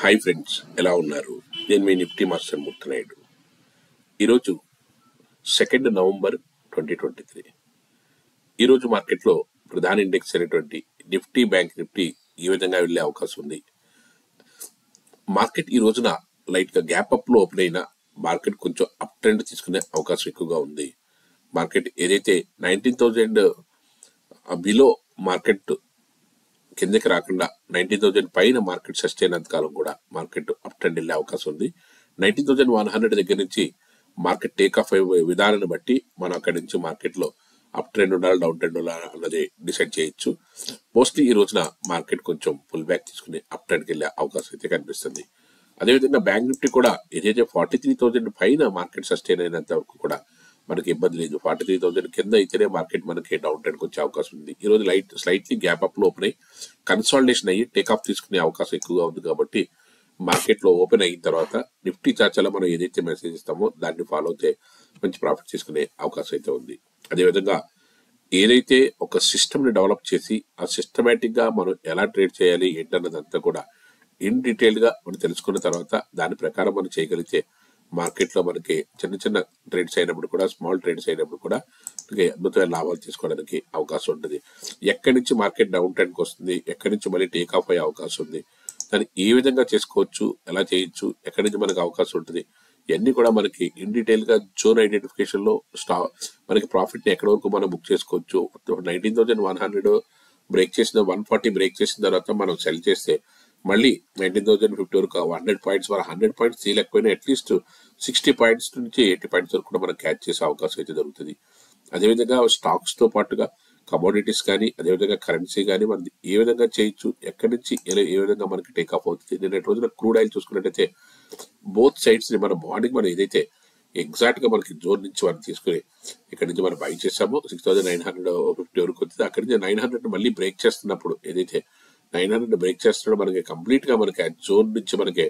Hi friends, ఎలా ఉన్నారు? నేను మీ నిఫ్టీ మాస్టర్ మూర్తి నాయుడు. ఈరోజు 2 November 2023. ఈరోజు మార్కెట్లో ప్రధాన ఇండెక్స్ అయినటువంటి నిఫ్టీ, బ్యాంక్ నిఫ్టీ ఈ విధంగా వెళ్ళే అవకాశం ఉంది. మార్కెట్ ఈ రోజున లైట్గా గ్యాప్ అప్లో ఓపెన్ అయిన మార్కెట్ కొంచెం అప్ ట్రెండ్ తీసుకునే అవకాశం ఎక్కువగా ఉంది. మార్కెట్ ఏదైతే 19,000 బిలో మార్కెట్ కిందకి రాకుండా 19,000 పైన మార్కెట్ సస్టైన్ అయినంత కాలం కూడా మార్కెట్ అప్ ట్రెండ్ వెళ్ళే అవకాశం ఉంది. 19,100 దగ్గర నుంచి మార్కెట్ టేక్ ఆఫ్ అయ్యే విధానాన్ని బట్టి మనం అక్కడి నుంచి మార్కెట్లో అప్ ట్రెండ్ ఉండాలి, డౌన్ ట్రెండ్ ఉండాలి అన్నది డిసైడ్ చేయొచ్చు. మోస్ట్లీ ఈ రోజున మార్కెట్ కొంచెం పుల్ బ్యాక్ తీసుకుని అప్ ట్రెండ్కి వెళ్ళే అవకాశం అయితే కనిపిస్తుంది. అదేవిధంగా బ్యాంక్ నిఫ్టీ కూడా ఏదైతే 43,000 పైన మార్కెట్ సస్టైన్ అయినంత వరకు కూడా మనకి ఇబ్బంది లేదు. 43,000 కింద అయితేనే మార్కెట్ మనకి డౌన్ ట్రెండ్కి వచ్చే అవకాశం ఉంది. ఈ రోజు స్లైట్లీ గ్యాప్ అప్లో ఓపెన్ అయ్యి కన్సాలిడేషన్ అయ్యి టేకాఫ్ తీసుకునే అవకాశం ఎక్కువగా ఉంది. కాబట్టి మార్కెట్లో ఓపెన్ అయిన తర్వాత నిఫ్టీ చార్ట్ల మనం ఏదైతే మెసేజ్ ఇస్తామో దాన్ని ఫాలో అయితే మంచి ప్రాఫిట్ తీసుకునే అవకాశం అయితే ఉంది. అదేవిధంగా ఏదైతే ఒక సిస్టమ్ని డెవలప్ చేసి ఆ సిస్టమేటిక్గా మనం ఎలా ట్రేడ్ చేయాలి ఏంటన్నదంతా కూడా ఇన్ డీటెయిల్గా మనం తెలుసుకున్న తర్వాత దాని ప్రకారం మనం చేయగలిగితే మార్కెట్లో మనకి చిన్న ట్రేడ్స్ అయినప్పుడు కూడా, స్మాల్ ట్రేడ్స్ అయినప్పుడు కూడా మనకి అద్భుతమైన లాభాలు తీసుకోవడానికి అవకాశం ఉంటుంది. ఎక్కడి నుంచి మార్కెట్ డౌన్ ట్రెండ్కి వస్తుంది, ఎక్కడి నుంచి మళ్ళీ టేక్ ఆఫ్ అయ్యే అవకాశం ఉంది, దాన్ని ఏ విధంగా చేసుకోవచ్చు, ఎలా చేయొచ్చు, ఎక్కడి నుంచి మనకు అవకాశం ఉంటుంది, ఇవన్నీ కూడా మనకి ఇన్ డీటెయిల్గా జోన్ ఐడెంటిఫికేషన్లో మనకి ప్రాఫిట్ని ఎక్కడి వరకు మనం బుక్ చేసుకోవచ్చు. 19,100 బ్రేక్ చేసిన 140 బ్రేక్ చేసిన తర్వాత మనం సెల్ చేస్తే మళ్ళీ 19,050 వరకు 100 పాయింట్స్ వరకు 100 పాయింట్స్ తీయలేకపోయినా అట్లీస్ట్ 60 పాయింట్స్ నుంచి 80 పాయింట్స్ వరకు కూడా మనం క్యాచ్ చేసే అవకాశం అయితే దొరుకుతుంది. అదేవిధంగా స్టాక్స్తో పాటుగా కమోడిటీస్ కానీ, అదేవిధంగా కరెన్సీ కానీ మనం ఏ విధంగా చేయొచ్చు, ఎక్కడి నుంచి ఏ విధంగా మనకి టేకాఫ్ అవుతుంది. నిన్నటి రోజున క్రూడ్ ఆయిల్ చూసుకున్నట్టయితే బోత్ సైడ్స్ని మన మార్నింగ్ మనం ఏదైతే ఎగ్జాక్ట్గా మనకి జోన్ నుంచి మనం తీసుకుని ఇక్కడ నుంచి మనం బై చేసామో 6,950 వరకు వచ్చింది. అక్కడి నుంచి 900 మళ్ళీ బ్రేక్ చేస్తున్నప్పుడు ఏదైతే 900 బ్రేక్ చేస్తున్నాడు మనకి కంప్లీట్గా మనకి ఆ జోన్ నుంచి మనకి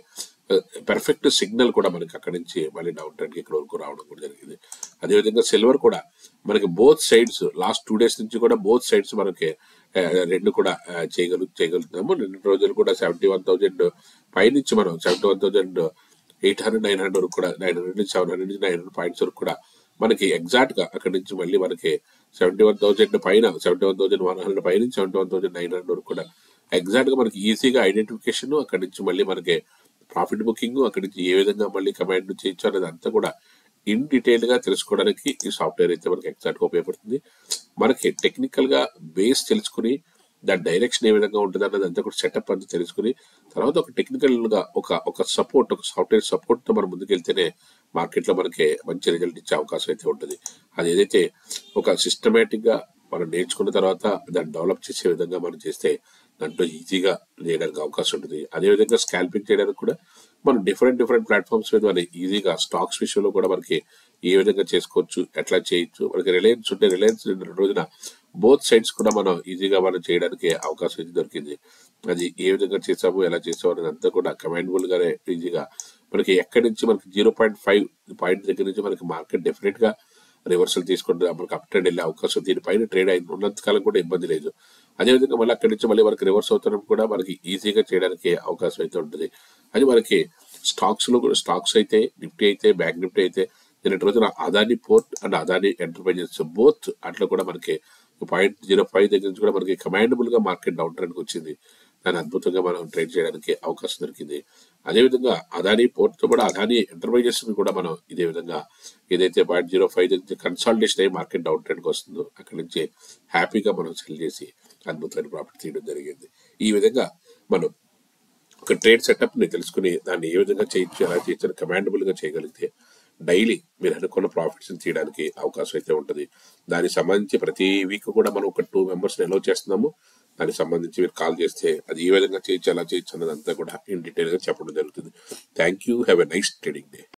పెర్ఫెక్ట్ సిగ్నల్ కూడా మనకి అక్కడి నుంచి మళ్ళీ డౌన్ ట్రెండ్కి ఇక్కడ వరకు రావడం కూడా జరిగింది. అదేవిధంగా సిల్వర్ కూడా మనకి బోత్ సైడ్స్ లాస్ట్ 2 days నుంచి కూడా బోత్ సైడ్స్ మనకి రెండు కూడా చేయగలుగుతున్నాము. 2 రోజులు కూడా 71,000 పైనుంచి మనం 71,800 900 వరకు కూడా 900 నుంచి 700 నుంచి 900 పాయింట్స్ వరకు కూడా మనకి ఎగ్జాక్ట్గా అక్కడి నుంచి మళ్ళీ మనకి 71,000 పైన 71,100 పైన 71,900 వరకు కూడా ఎగ్జాక్ట్గా మనకి ఈజీగా ఐడెంటిఫికేషన్, అక్కడి నుంచి మళ్ళీ మనకి ప్రాఫిట్ బుకింగ్, అక్కడి నుంచి ఏ విధంగా మళ్ళీ కమాండ్ చేయొచ్చు అనేది అంతా కూడా ఇన్ డీటెయిల్గా తెలుసుకోవడానికి ఈ సాఫ్ట్వేర్ అయితే మనకి ఎగ్జాక్ట్గా ఉపయోగపడుతుంది. మనకి టెక్నికల్గా బేస్ తెలుసుకుని దాని డైరెక్షన్ ఏ విధంగా ఉంటుంది అన్నది అంతా కూడా సెటప్ అంతా తెలుసుకుని తర్వాత ఒక టెక్నికల్గా ఒక సపోర్ట్, ఒక సాఫ్ట్వేర్ సపోర్ట్తో మనం ముందుకెళ్తేనే మార్కెట్లో మనకి మంచి రిజల్ట్ ఇచ్చే అవకాశం అయితే ఉంటుంది. అది ఏదైతే ఒక సిస్టమేటిక్గా మనం నేర్చుకున్న తర్వాత దాన్ని డెవలప్ చేసే విధంగా మనం చేస్తే దాంట్లో ఈజీగా చేయడానికి అవకాశం ఉంటుంది. అదేవిధంగా స్కాల్పింగ్ చేయడానికి కూడా మనం డిఫరెంట్ ప్లాట్ఫామ్స్ మీద మనం ఈజీగా స్టాక్స్ విషయంలో కూడా మనకి ఏ విధంగా చేసుకోవచ్చు, ఎట్లా చేయొచ్చు. మనకి రిలయన్స్ ఉంటే రిలయన్స్ 2 రోజున బోత్ సైడ్స్ కూడా మనం ఈజీగా మనం చేయడానికి అవకాశం అయితే దొరికింది. అది ఏ విధంగా చేసాము, ఎలా చేసాము అనేది అంతా కూడా కమాండబుల్గానే ఈజీగా మనకి ఎక్కడి నుంచి మనకి 0.5 పాయింట్ దగ్గర నుంచి మనకి మార్కెట్ డెఫినెట్గా రివర్సల్ తీసుకుంటే మనకు అప్ ట్రెండ్ వెళ్ళే అవకాశం, దీనిపైన ట్రేడ్ అయిన ఉన్నంతకాలం కూడా ఇబ్బంది లేదు. అదేవిధంగా మళ్ళీ అక్కడి నుంచి మళ్ళీ మనకి రివర్స్ అవుతాం కూడా మనకి ఈజీగా చేయడానికి అవకాశం అయితే ఉంటుంది. అది మనకి స్టాక్స్లో కూడా, స్టాక్స్ అయితే నిఫ్టీ అయితే బ్యాంక్ నిఫ్టీ అయితే నిన్నటి రోజున Adani port and Adani enterprises both అట్లా కూడా మనకి 0.05 దగ్గర నుంచి కూడా మనకి కమాండబుల్గా మార్కెట్ డౌన్ ట్రెండ్కి వచ్చింది. దాన్ని అద్భుతంగా మనం ట్రేడ్ చేయడానికి అవకాశం దొరికింది. అదేవిధంగా అదానీ పోర్ట్తో కూడా అదానీ ఎంటర్ప్రైజెస్ని కూడా మనం ఇదే విధంగా ఏదైతే 0.05 నుంచి కన్సాలిడేషన్ అయ్యి మార్కెట్ డౌన్ ట్రెండ్కి వస్తుందో అక్కడి నుంచి హ్యాపీగా మనం సెల్ చేసి అద్భుతమైన ప్రాఫిట్ తీయడం జరిగింది. ఈ విధంగా మనం ఒక ట్రేడ్ సెటప్ని తెలుసుకుని దాన్ని ఏ విధంగా చేయొచ్చు, ఎలా చేయొచ్చు కమాండబుల్గా చేయగలిగితే డైలీ మీరు అనుకున్న ప్రాఫిట్స్ని తీయడానికి అవకాశం అయితే ఉంటుంది. దానికి సంబంధించి ప్రతి వీక్ కూడా మనం ఒక 2 మెంబర్స్ని అలౌ చేస్తున్నాము. దానికి సంబంధించి మీరు కాల్ చేస్తే అది ఏ విధంగా చేయొచ్చు, ఎలా చేయొచ్చు అన్నదంతా కూడా ఇన్ డీటెయిల్గా చెప్పడం జరుగుతుంది. Thank you. Have a nice trading day.